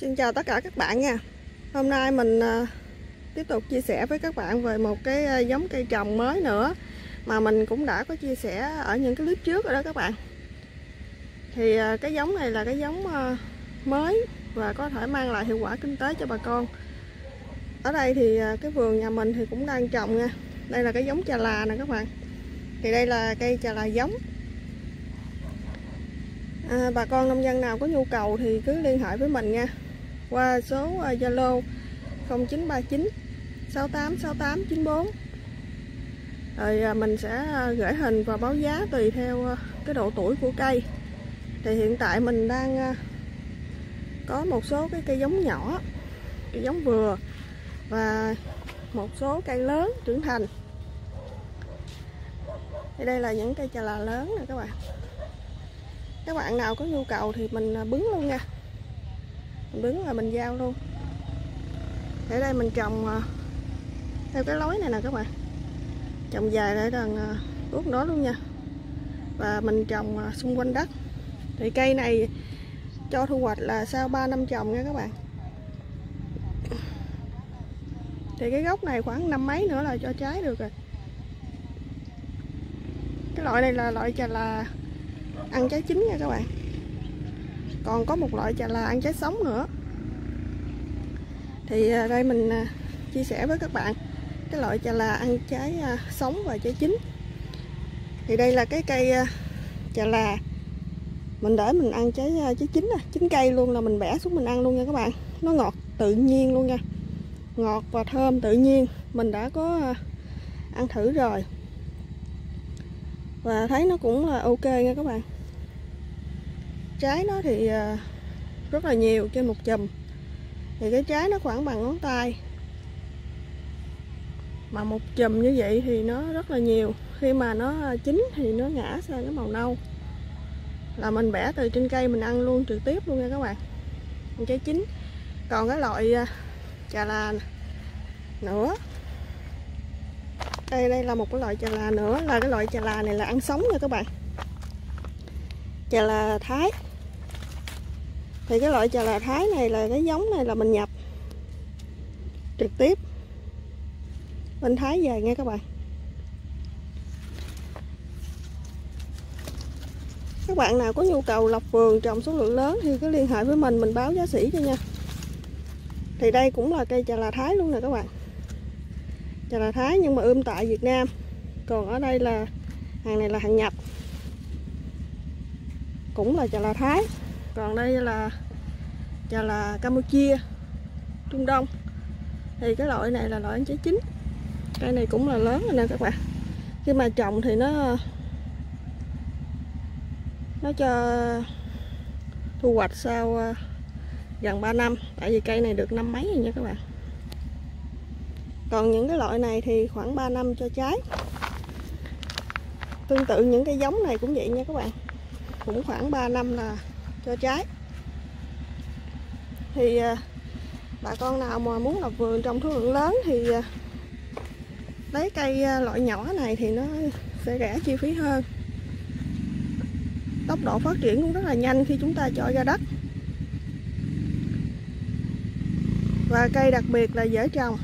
Xin chào tất cả các bạn nha. Hôm nay mình tiếp tục chia sẻ với các bạn về một cái giống cây trồng mới nữa mà mình cũng đã có chia sẻ ở những cái clip trước rồi đó các bạn. Thì cái giống này là cái giống mới và có thể mang lại hiệu quả kinh tế cho bà con. Ở đây thì cái vườn nhà mình thì cũng đang trồng nha. Đây là cái giống trà là nè các bạn. Thì đây là cây trà là giống. Bà con nông dân nào có nhu cầu thì cứ liên hệ với mình nha, qua số Zalo 0939 68 68 94. Rồi mình sẽ gửi hình và báo giá tùy theo cái độ tuổi của cây. Thì hiện tại mình đang có một số cái cây giống nhỏ, cây giống vừa và một số cây lớn trưởng thành. Thì đây là những cây trà là lớn nè các bạn. Các bạn nào có nhu cầu thì mình bứng luôn nha. Mình bứng là mình giao luôn. Ở đây mình trồng theo cái lối này nè các bạn. Trồng dài để đằng tuốt đó luôn nha. Và mình trồng xung quanh đất. Thì cây này cho thu hoạch là sau 3 năm trồng nha các bạn. Thì cái gốc này khoảng năm mấy nữa là cho trái được rồi. Cái loại này là loại trà là ăn trái chín nha các bạn. Còn có một loại trà là ăn trái sống nữa. Thì đây mình chia sẻ với các bạn cái loại trà là ăn trái sống và trái chín. Thì đây là cái cây trà là mình để mình ăn trái chín nè, chín cây luôn, là mình bẻ xuống mình ăn luôn nha các bạn. Nó ngọt tự nhiên luôn nha. Ngọt và thơm tự nhiên. Mình đã có ăn thử rồi và thấy nó cũng là ok nha các bạn. Trái nó thì rất là nhiều, trên một chùm thì cái trái nó khoảng bằng ngón tay, mà một chùm như vậy thì nó rất là nhiều. Khi mà nó chín thì nó ngã sang cái màu nâu, là mình bẻ từ trên cây mình ăn luôn trực tiếp luôn nha các bạn. Trái chín. Còn cái loại trà là nữa, đây là một cái loại trà là nữa, là cái loại trà là này là ăn sống nha các bạn. Trà là Thái. Thì cái loại trà là Thái này là cái giống này là mình nhập trực tiếp bên Thái về nha các bạn. Các bạn nào có nhu cầu lập vườn trồng số lượng lớn thì cứ liên hệ với mình báo giá sỉ cho nha. Thì đây cũng là cây trà là Thái luôn nè các bạn. Trà là Thái nhưng mà ươm tại Việt Nam. Còn ở đây là hàng này là hàng nhập, cũng là trà là Thái. Còn đây là trà là Campuchia, Trung Đông. Thì cái loại này là loại ăn trái chín. Cây này cũng là lớn rồi nè các bạn. Khi mà trồng thì nó cho thu hoạch sau gần 3 năm. Tại vì cây này được năm mấy rồi nha các bạn. Còn những cái loại này thì khoảng 3 năm cho trái. Tương tự những cái giống này cũng vậy nha các bạn. Cũng khoảng 3 năm là cho trái. Thì bà con nào mà muốn lập vườn trồng số lượng lớn thì lấy cây loại nhỏ này thì nó sẽ rẻ chi phí hơn. Tốc độ phát triển cũng rất là nhanh khi chúng ta cho ra đất. Và cây đặc biệt là dễ trồng.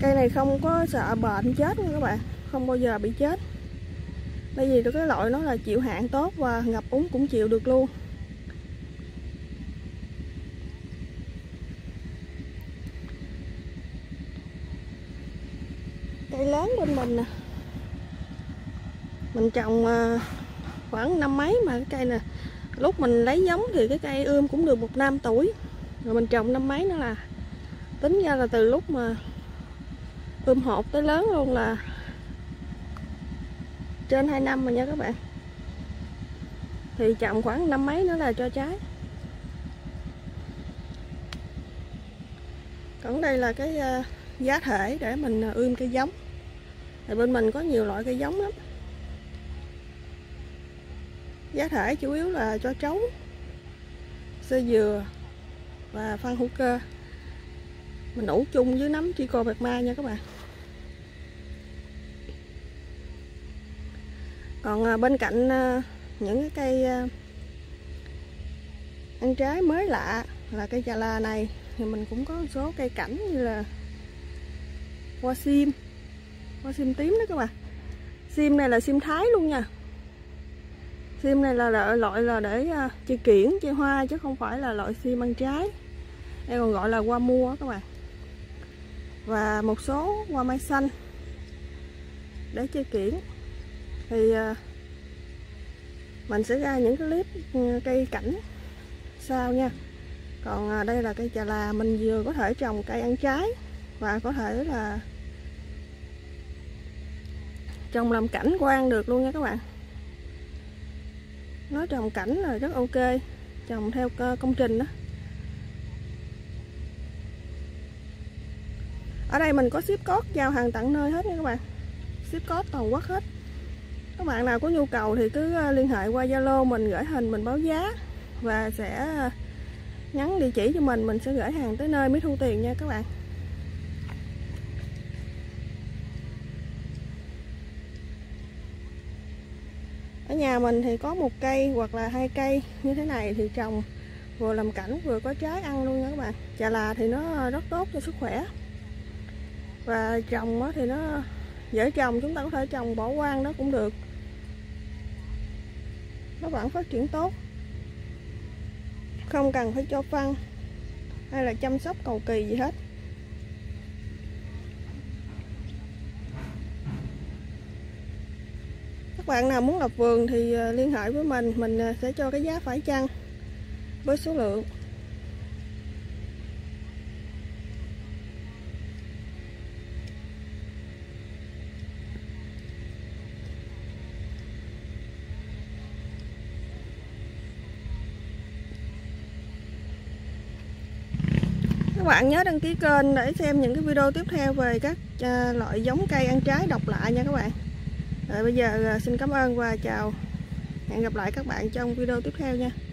Cây này không có sợ bệnh chết nha các bạn, không bao giờ bị chết. Bởi vì cái loại nó là chịu hạn tốt và ngập úng cũng chịu được luôn. Cây lớn bên mình nè, mình trồng khoảng năm mấy mà cái cây nè, lúc mình lấy giống thì cái cây ươm cũng được 1 năm tuổi. Rồi mình trồng năm mấy nữa là tính ra là từ lúc mà ươm hột tới lớn luôn là trên 2 năm rồi nha các bạn. Thì trồng khoảng năm mấy nữa là cho trái. Còn đây là cái giá thể để mình ươm cây giống. Thì bên mình có nhiều loại cây giống lắm. Giá thể chủ yếu là cho trấu, sơ dừa và phân hữu cơ. Mình ủ chung với nấm Trichoderma nha các bạn. Còn bên cạnh những cái cây ăn trái mới lạ là cây chà la này. Thì mình cũng có một số cây cảnh như là hoa sim tím đó các bạn. Sim này là sim Thái luôn nha. Sim này là loại là để chơi kiển, chơi hoa chứ không phải là loại sim ăn trái. Đây còn gọi là hoa mua các bạn. Và một số hoa mai xanh để chơi kiển. Thì mình sẽ ra những cái clip cây cảnh sau nha. Còn đây là cây chà là mình vừa có thể trồng cây ăn trái và có thể là trồng làm cảnh quan được luôn nha các bạn. Nó trồng cảnh là rất ok, trồng theo công trình đó. Ở đây mình có ship code giao hàng tận nơi hết nha các bạn, ship code toàn quốc hết. Các bạn nào có nhu cầu thì cứ liên hệ qua Zalo mình, gửi hình mình báo giá và sẽ nhắn địa chỉ cho mình, sẽ gửi hàng tới nơi mới thu tiền nha các bạn. Ở nhà mình thì có một cây hoặc là hai cây như thế này thì trồng vừa làm cảnh vừa có trái ăn luôn nha các bạn. Chà là thì nó rất tốt cho sức khỏe. Và trồng thì nó dễ trồng, chúng ta có thể trồng bỏ quang nó cũng được. Nó vẫn phát triển tốt. Không cần phải cho phân hay là chăm sóc cầu kỳ gì hết. Các bạn nào muốn lập vườn thì liên hệ với mình sẽ cho cái giá phải chăng với số lượng. Các bạn nhớ đăng ký kênh để xem những cái video tiếp theo về các loại giống cây ăn trái độc lạ nha các bạn. Rồi bây giờ xin cảm ơn và chào, hẹn gặp lại các bạn trong video tiếp theo nha.